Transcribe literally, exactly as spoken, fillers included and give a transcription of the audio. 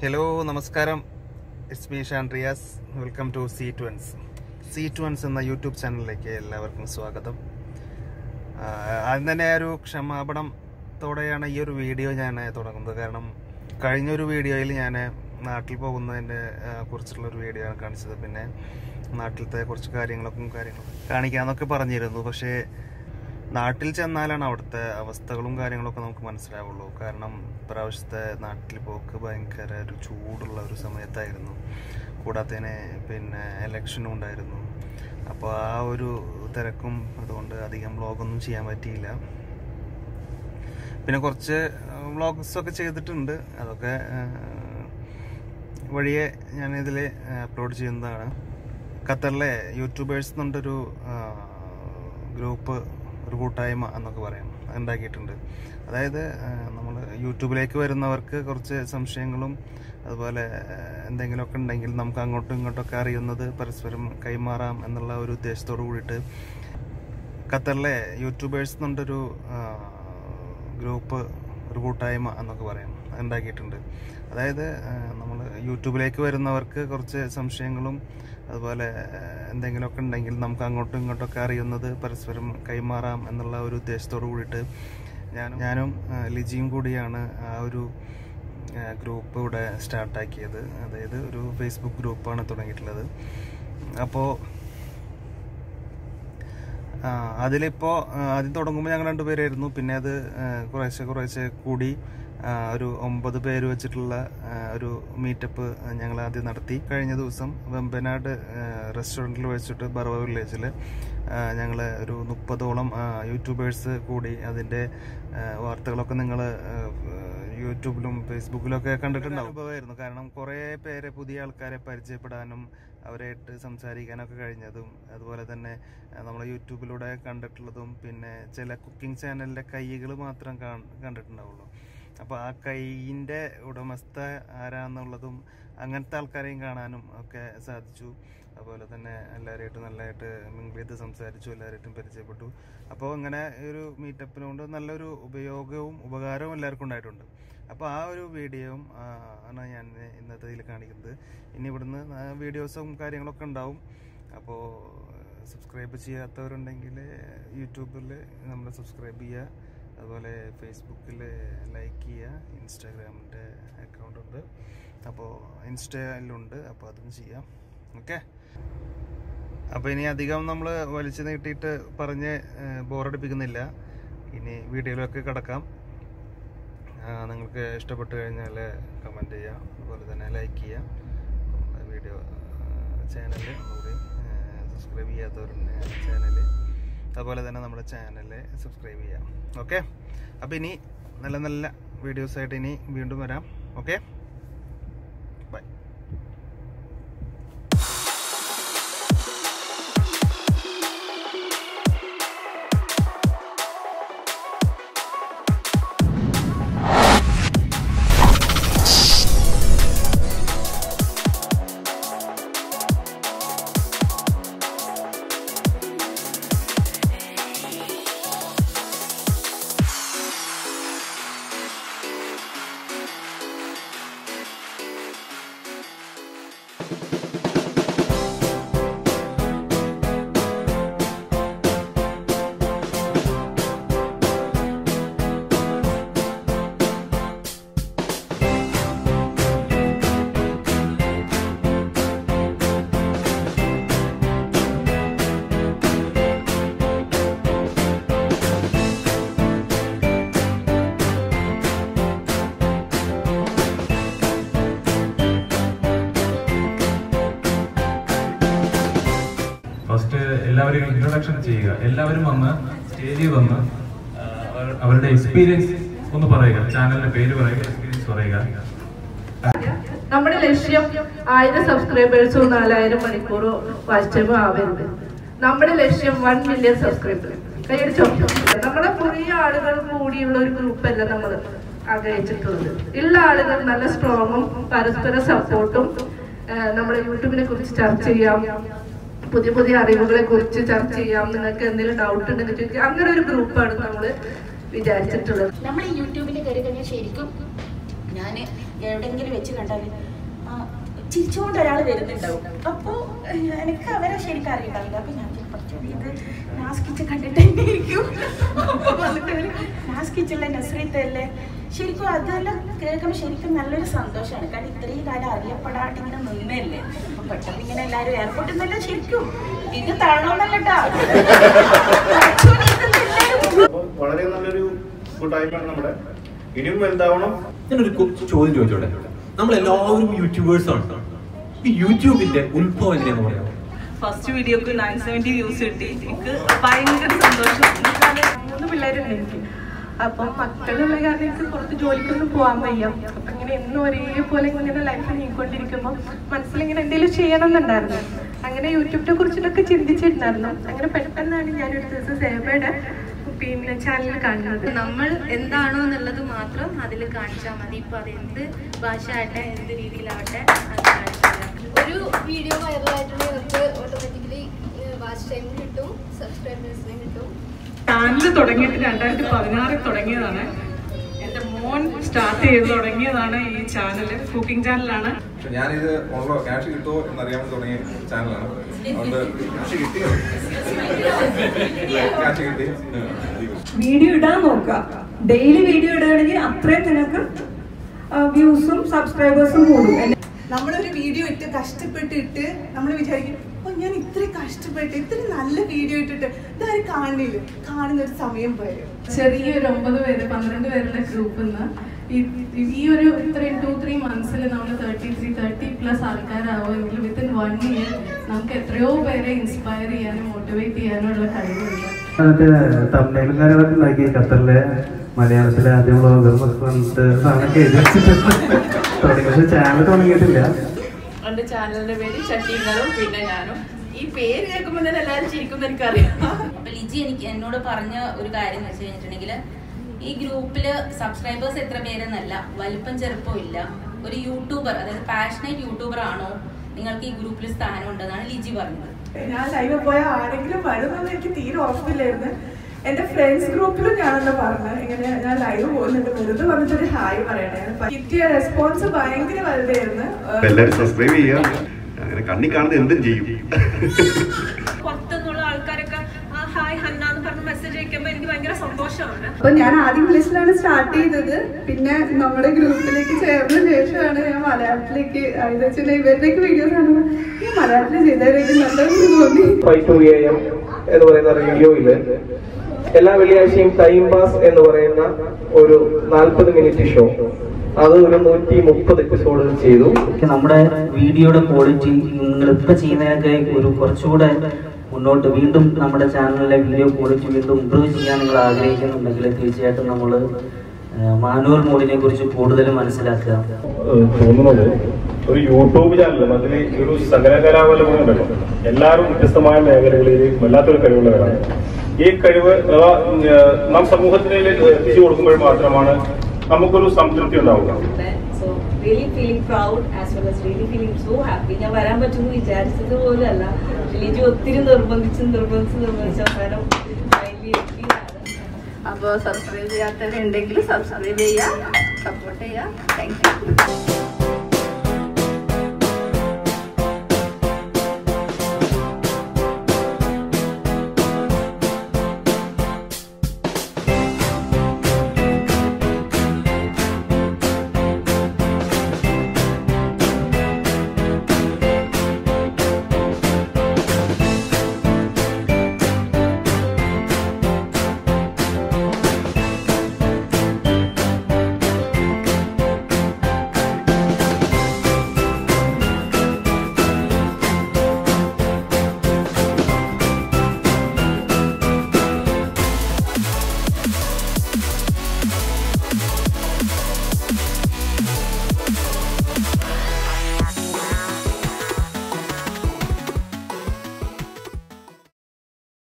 Hello നമസ്കാരം. It's me Shan Riyas. Welcome to C Twins. C Twins എന്ന YouTube ചാനലിലേക്ക് എല്ലാവർക്കും സ്വാഗതം. ആദ്യം തന്നെ ഒരു ക്ഷമാപണത്തോടെയാണ് ഈ ഒരു വീഡിയോ ഞാൻ തുടങ്ങുന്നത്. കാരണം കഴിഞ്ഞൊരു വീഡിയോയിൽ ഞാൻ നാട്ടിൽ പോകുന്നതിനെ കുറിച്ചുള്ളൊരു വീഡിയോ ആണ് കാണിച്ചത്. പിന്നെ നാട്ടിലത്തെ കുറച്ച് കാര്യങ്ങളൊക്കെ കാര്യങ്ങളും കാണിക്കാമെന്നൊക്കെ പറഞ്ഞിരുന്നു. പക്ഷേ നാട്ടിൽ ചെന്നാലാണ് അവിടുത്തെ അവസ്ഥകളും കാര്യങ്ങളൊക്കെ നമുക്ക് മനസ്സിലാവുള്ളൂ. കാരണം പ്രാവശ്യത്തെ നാട്ടിൽ പോക്ക് ഭയങ്കര ഒരു ചൂടുള്ള ഒരു സമയത്തായിരുന്നു. കൂടാത്തതിന് പിന്നെ ഇലക്ഷനും ഉണ്ടായിരുന്നു. അപ്പോൾ ആ ഒരു തിരക്കും അതുകൊണ്ട് അധികം വ്ളോഗൊന്നും ചെയ്യാൻ പറ്റിയില്ല. പിന്നെ കുറച്ച് വ്ളോഗ്സൊക്കെ ചെയ്തിട്ടുണ്ട്. അതൊക്കെ വഴിയെ ഞാനിതിൽ അപ്ലോഡ് ചെയ്യുന്നതാണ്. ഖത്തറിലെ യൂട്യൂബേഴ്സ് എന്നുള്ളൊരു ഗ്രൂപ്പ്, ഒരു കൂട്ടായ്മ എന്നൊക്കെ പറയാം, ഉണ്ടാക്കിയിട്ടുണ്ട്. അതായത് നമ്മൾ യൂട്യൂബിലേക്ക് വരുന്നവർക്ക് കുറച്ച് സംശയങ്ങളും അതുപോലെ എന്തെങ്കിലുമൊക്കെ ഉണ്ടെങ്കിൽ നമുക്ക് അങ്ങോട്ടും ഇങ്ങോട്ടൊക്കെ അറിയുന്നത് പരസ്പരം കൈമാറാം എന്നുള്ള ഒരു ഉദ്ദേശത്തോടു കൂടിയിട്ട് ഖത്തറിലെ യൂട്യൂബേഴ്സ് എന്നുള്ളൊരു ഗ്രൂപ്പ്, ഒരു കൂട്ടായ്മ എന്നൊക്കെ പറയാം, ഉണ്ടാക്കിയിട്ടുണ്ട്. അതായത് നമ്മൾ യൂട്യൂബിലേക്ക് വരുന്നവർക്ക് കുറച്ച് സംശയങ്ങളും അതുപോലെ എന്തെങ്കിലുമൊക്കെ ഉണ്ടെങ്കിൽ നമുക്ക് അങ്ങോട്ടും ഇങ്ങോട്ടൊക്കെ അറിയുന്നത് പരസ്പരം കൈമാറാം എന്നുള്ള ഒരു ഉദ്ദേശത്തോടു കൂടിയിട്ട് ഞാനും ഞാനും ലിജിയും കൂടിയാണ് ആ ഒരു ഗ്രൂപ്പ് ഇവിടെ സ്റ്റാർട്ടാക്കിയത്. അതായത് ഒരു ഫേസ്ബുക്ക് ഗ്രൂപ്പാണ് തുടങ്ങിയിട്ടുള്ളത്. അപ്പോൾ അതിലിപ്പോൾ ആദ്യം തുടങ്ങുമ്പോൾ ഞങ്ങൾ രണ്ടുപേരായിരുന്നു. പിന്നെ അത് കുറേശ്ശെ കുറേശ്ശെ കൂടി ഒരു ഒമ്പത് പേര് വെച്ചിട്ടുള്ള ഒരു മീറ്റപ്പ് ഞങ്ങൾ ആദ്യം നടത്തി. കഴിഞ്ഞ ദിവസം വെമ്പനാട് റെസ്റ്റോറൻറ്റിൽ വെച്ചിട്ട് ബർവ വില്ലേജിൽ ഞങ്ങൾ ഒരു മുപ്പതോളം യൂട്യൂബേഴ്സ് കൂടി. അതിൻ്റെ വാർത്തകളൊക്കെ നിങ്ങൾ യൂട്യൂബിലും ഫേസ്ബുക്കിലൊക്കെ കണ്ടിട്ടുണ്ടാവും. അനുഭവമായിരുന്നു. കാരണം കുറേ പേരെ പുതിയ ആൾക്കാരെ പരിചയപ്പെടാനും അവരായിട്ട് സംസാരിക്കാനൊക്കെ കഴിഞ്ഞതും അതുപോലെ തന്നെ നമ്മൾ യൂട്യൂബിലൂടെ കണ്ടിട്ടുള്ളതും പിന്നെ ചില കുക്കിംഗ് ചാനലിലെ കൈകൾ മാത്രം കണ്ടിട്ടുണ്ടാവുള്ളൂ. അപ്പോൾ ആ കൈയിൻ്റെ ഉടമസ്ഥ ആരാന്നുള്ളതും അങ്ങനത്തെ ആൾക്കാരെയും കാണാനും ഒക്കെ സാധിച്ചു. അതുപോലെ തന്നെ എല്ലാവരുമായിട്ടും നല്ലതായിട്ട് മിങ്കിൾ ചെയ്ത് സംസാരിച്ചു, എല്ലാവരുമായിട്ടും പരിചയപ്പെട്ടു. അപ്പോൾ അങ്ങനെ ഒരു മീറ്റപ്പിനുകൊണ്ട് നല്ലൊരു ഉപയോഗവും ഉപകാരവും എല്ലാവർക്കും ഉണ്ടായിട്ടുണ്ട്. അപ്പോൾ ആ ഒരു വീഡിയോയും ആണ് ഞാൻ ഇന്നത്തെ ഇതിൽ കാണിക്കുന്നത്. ഇനി ഇവിടുന്ന് വീഡിയോസും കാര്യങ്ങളൊക്കെ ഉണ്ടാവും. അപ്പോൾ സബ്സ്ക്രൈബ് ചെയ്യാത്തവരുണ്ടെങ്കിൽ യൂട്യൂബിൽ നമ്മൾ സബ്സ്ക്രൈബ് ചെയ്യുക, അതുപോലെ ഫേസ്ബുക്കിൽ ലൈക്ക് ചെയ്യുക. ഇൻസ്റ്റാഗ്രാമിൻ്റെ അക്കൗണ്ടുണ്ട്, അപ്പോൾ ഇൻസ്റ്റയിലുണ്ട്, അപ്പോൾ അതും ചെയ്യാം. ഓക്കെ. അപ്പോൾ ഇനി അധികം നമ്മൾ വലിച്ചു നീട്ടിയിട്ട് പറഞ്ഞ് ബോറടിപ്പിക്കുന്നില്ല. ഇനി വീഡിയോയിലൊക്കെ കിടക്കാം. നിങ്ങൾക്ക് ഇഷ്ടപ്പെട്ട് കഴിഞ്ഞാൽ കമൻറ്റ് ചെയ്യാം, അതുപോലെ തന്നെ ലൈക്ക് ചെയ്യാം. നമ്മുടെ വീഡിയോ ചാനൽ കൂടി സബ്സ്ക്രൈബ് ചെയ്യാത്തവരുടെ ചാനൽ, അതുപോലെ തന്നെ നമ്മുടെ ചാനല് സബ്സ്ക്രൈബ് ചെയ്യാം. ഓക്കെ. അപ്പോൾ ഇനി നല്ല നല്ല വീഡിയോസായിട്ട് ഇനി വീണ്ടും വരാം. ഓക്കെ. എല്ലാവരും ഇൻട്രൊഡക്ഷൻ ചെയ്യുക. എല്ലാവരും വന്ന് സ്റ്റേജിൽ വന്ന് അവരുടെ എക്സ്പീരിയൻസ് ഒന്ന് പറയുക. ചാനലിന്റെ പേര് പറയുക, എക്സ്പീരിയൻസ് പറയുക. നമ്മുടെ ലക്ഷ്യം ആയിരം സബ്സ്ക്രൈബേഴ്സോ നാലായിരം മണിക്കൂറോ വാസ്റ്റൈമോ ആവരുത്. നമ്മുടെ ലക്ഷ്യം വൺ മില്യൺ സബ്സ്ക്രൈബേഴ്സ് കൈയടിച്ചോ. നമ്മളെ പുതിയ ആളുകൾ കൂടിയുള്ള ഒരു ഗ്രൂപ്പല്ല നമ്മൾ ആഗ്രഹിച്ചിട്ടുള്ളത്. ഉള്ള ആളുകൾ നല്ല സ്ട്രോങ്ങും പരസ്പര സപ്പോർട്ടും, നമ്മുടെ യൂട്യൂബിനെ കുറിച്ച് ചർച്ച ചെയ്യാം, പുതിയ പുതിയ അറിവുകളെ കുറിച്ച് ചർച്ച ചെയ്യാം, നിങ്ങൾക്ക് എന്തെങ്കിലും ഡൗട്ട് ഉണ്ടെന്ന് ചോദിക്കുക, അങ്ങനെ ഒരു ഗ്രൂപ്പാണ് നമ്മൾ വിചാരിച്ചിട്ടുള്ളത്. നമ്മൾ യൂട്യൂബിൽ കയറി കഴിഞ്ഞാൽ ശരിക്കും ഞാൻ എവിടെയെങ്കിലും വെച്ച് കണ്ടാൽ ചിരിച്ചുകൊണ്ട് ഒരാൾ വരുന്നുണ്ടാവും. അപ്പോൾ എനിക്ക് അവരെ ശരിക്കും അറിയില്ല. അപ്പോൾ ഞാൻ പഠിച്ചത് ഇത് നാസ് കിച്ചൺ കണ്ടിട്ട് തന്നെ ഇരിക്കും. അപ്പോൾ വന്നിട്ട് നാസ് കിച്ചണിലെ നസ്രീത്തല്ലേ ശരിക്കും അതെല്ലാം കേൾക്കുമ്പോൾ ശരിക്കും നല്ലൊരു സന്തോഷമാണ്. കാരണം ഇത്രയും കാലം അറിയപ്പെടാണ്ട് ഇങ്ങനെ നിന്നല്ലേ. അപ്പം പെട്ടെന്ന് ഇങ്ങനെ എല്ലാവരും എയർപോർട്ടിൽ നിന്നല്ല ശരിക്കും ഇത് താഴോന്നല്ലട്ടാ. വളരെ നല്ലൊരു കൂട്ടായ്മയാണ് നമ്മുടെ. ഇനിയും എന്താവണം ഞാനൊരു ചോദ്യം ചോദിച്ചോട്ടെ. നമ്മളെല്ലാവരും യൂട്യൂബേഴ്സ് ആണ്. ഈ യൂട്യൂബിന്റെ ഉത്ഭവം എങ്ങനെയാന്ന് പറയാമോ? ഫസ്റ്റ് വീഡിയോക്ക് നയൻ സെവൻറ്റി വ്യൂസ് കിട്ടി. എനിക്ക് ഭയങ്കര സന്തോഷം. മൂന്ന് പിള്ളേരുണ്ട് എനിക്ക്. അപ്പം മക്കളുള്ള കാരണം എനിക്ക് പുറത്ത് ജോലിക്കൊന്നും പോകാൻ വയ്യ. അപ്പം ഇങ്ങനെ എന്നും ഒരേപോലെ ഇങ്ങനെ ലൈഫിൽ നീങ്ങിക്കൊണ്ടിരിക്കുമ്പോൾ മനസ്സിലിങ്ങനെ എന്തെങ്കിലും ചെയ്യണം എന്നുണ്ടായിരുന്നു. അങ്ങനെ യൂട്യൂബിനെ കുറിച്ചിട്ടൊക്കെ ചിന്തിച്ചിട്ടുണ്ടായിരുന്നു. അങ്ങനെ പെട്ടെന്നാണ് ഞാനൊരു ദിവസം സേബയുടെ പിന്നെ ചാനൽ കാണുന്നത്. നമ്മൾ എന്താണോ എന്നുള്ളത് മാത്രം അതിൽ കാണിച്ചാൽ മതി. ഇപ്പം അത് എന്ത് ഭാഷ ആവട്ടെ എന്ത് രീതിയിലാവട്ടെ അത് കാണിച്ചാൽ ഒരു വീഡിയോ വൈറലായിട്ടുണ്ടെങ്കിൽ നമുക്ക് ഓട്ടോമാറ്റിക്കലി വാച്ച് ടൈം കിട്ടും, സബ്സ്ക്രൈബേഴ്സിനും കിട്ടും. ചാനൽ തുടങ്ങിയിട്ട് രണ്ടായിരത്തി പതിനാറിൽ തുടങ്ങിയതാണ്. എൻ്റെ മോൻ സ്റ്റാർട്ട് ചെയ്ത് തുടങ്ങിയതാണ് ഈ ചാനൽ. കുക്കിംഗ് ചാനലാണ്. പക്ഷെ ഞാനിത് ഓൺലോ ക്യാഷ് കിട്ടുമോ എന്നറിയാൻ തുടങ്ങിയ ചാനലാണ്. വീഡിയോ ഇടാൻ നോക്കുക. ഡെയിലി വീഡിയോ ഇടുകയാണെങ്കിൽ അത്രയും നിനക്ക് വ്യൂസും സബ്സ്ക്രൈബേഴ്സും കൂടും. നമ്മളൊരു വീഡിയോ ഇട്ട് കഷ്ടപ്പെട്ടിട്ട് നമ്മൾ വിചാരിക്കും ഞാൻ ഇത്ര കഷ്ടപ്പെട്ട് ഇത്ര നല്ല വീഡിയോ ഇട്ടിട്ട് ഇതാരും കാണില്ല. കാണുന്ന ഒരു സമയം വരും. ചെറിയൊരു ഒമ്പത് പേര് പന്ത്രണ്ട് പേരുടെ ഗ്രൂപ്പിൽ നിന്ന് ഈ ഒരു ഇത്രയും ടു ത്രീ മന്ത്സിൽ നമ്മൾ തേർട്ടി ത്രീ തേർട്ടി പ്ലസ് ആൾക്കാരാവുമെങ്കിൽ വിത്തിൻ വൺ ഇയർ നമുക്ക് എത്രയോ പേരെ ഇൻസ്പയർ ചെയ്യാനും മോട്ടിവേറ്റ് ചെയ്യാനുള്ള കഴിവുണ്ട്. തമിഴ്നാട്ടിലാക്കി ഖത്തറിലെ മലയാളത്തിലെ ആദ്യം ചാനൽ തുടങ്ങിയിട്ടില്ല. എന്റെ ചാനലിന്റെ പേര് ചട്ടിങ്ങളും പിന്നെ ഞാനും. ഈ പേര് കേൾക്കുമ്പോൾ തന്നെ എല്ലാവരും ചിരിക്കും എനിക്കറിയാം. അപ്പൊ ലിജി എനിക്ക് എന്നോട് പറഞ്ഞ ഒരു കാര്യം എന്ന് വെച്ച് കഴിഞ്ഞിട്ടുണ്ടെങ്കിൽ ഈ ഗ്രൂപ്പില് സബ്സ്ക്രൈബേഴ്സ് എത്ര പേരെന്നല്ല, വലിപ്പം ചെറുപ്പം ഇല്ല. ഒരു യൂട്യൂബർ, അതായത് പാഷനേറ്റ് യൂട്യൂബർ ആണോ നിങ്ങൾക്ക് ഈ ഗ്രൂപ്പിൽ സ്ഥാനം ഉണ്ടെന്നാണ് ലിജി പറഞ്ഞത്. ഞാൻ ലൈവ് പോയ ആരെങ്കിലും വരുന്നത് എനിക്ക് തീരെ ഉറപ്പില്ലായിരുന്നു. എന്റെ ഫ്രണ്ട്സ് ഗ്രൂപ്പിലും ഞാനെന്ന് പറഞ്ഞത് ഇങ്ങനെ ഞാൻ ലൈവ് പോകുന്നുണ്ട് വെറുതെ പറഞ്ഞിട്ടൊരു ഹായ് പറയണേ. കിട്ടിയ റെസ്പോൺസ് ഭയങ്കര വലുതായിരുന്നു. പുറത്തുനിന്നുള്ള ആൾക്കാരൊക്കെ ഹായ് ഹന്നാന്ന് പറഞ്ഞ് മെസ്സേജ് അയക്കുമ്പോ എനിക്ക് ഭയങ്കര സന്തോഷമാണ്. അപ്പൊ ഞാൻ ആദ്യം ഇംഗ്ലീഷിലാണ് സ്റ്റാർട്ട് ചെയ്തത്. പിന്നെ നമ്മുടെ ഗ്രൂപ്പിലേക്ക് ചേർന്ന ശേഷമാണ് ഞാൻ മലയാളത്തിലേക്ക് ആയത്. ഇവരുടെയൊക്കെ വീഡിയോസ് കാണുമ്പോൾ ഈ മലയാളത്തിൽ ചെയ്തവരെയും നല്ലതെന്ന് തോന്നി. എല്ലാ വെള്ളിയാഴ്ചയും ടൈം പാസ് എന്ന് പറയുന്ന ഒരു നാൽപ്പത് മിനിറ്റ് ഷോ, അത് ഒരു നൂറ്റി മുപ്പത് എപ്പിസോഡുകൾ ചെയ്തു. നമ്മുടെ വീഡിയോയുടെ ക്വാളിറ്റി നിങ്ങൾ ഇപ്പൊ ചെയ്യുന്നതിനൊക്കെ ഒരു കുറച്ചുകൂടെ മുന്നോട്ട് വീണ്ടും നമ്മുടെ ചാനലിലെ വീഡിയോ ക്വാളിറ്റി വീണ്ടും ഇംപ്രൂവ് ചെയ്യാൻ നിങ്ങൾ ആഗ്രഹിക്കുന്നുണ്ടെങ്കിൽ തീർച്ചയായിട്ടും നമ്മൾ മാനുവൽ മോഡിനെ കുറിച്ച് കൂടുതൽ മനസ്സിലാക്കുക. തോന്നുന്നത് ഒരു യൂട്യൂബ് ചാനലും അതിൽ ഒരു സകലകലാവലവും ഉണ്ടല്ലോ. എല്ലാവരും വ്യത്യസ്തമായ മേഖലകളിലേക്ക് വല്ലാത്തൊരു കഴിവുള്ളവരാണ്. ഈ കഴിവ് നാം സമൂഹത്തിലേക്ക് എത്തിച്ചു കൊടുക്കുമ്പോൾ മാത്രമാണ് നമുക്കൊരു സംതൃപ്തി ഉണ്ടാവുക. ഞാൻ വരാൻ പറ്റുമെന്ന് വിചാരിച്ചത് പോലും അല്ല. ലിജി ഒത്തിരി നിർബന്ധിച്ച് നിർബന്ധിച്ച് നിർബന്ധിച്ച അവസാനം അപ്പോൾ സബ്സ്ക്രൈബ് ചെയ്യാത്തവരുണ്ടെങ്കിൽ സബ്സ്ക്രൈബ് ചെയ്യാം, സപ്പോർട്ട് ചെയ്യാം. Thank U.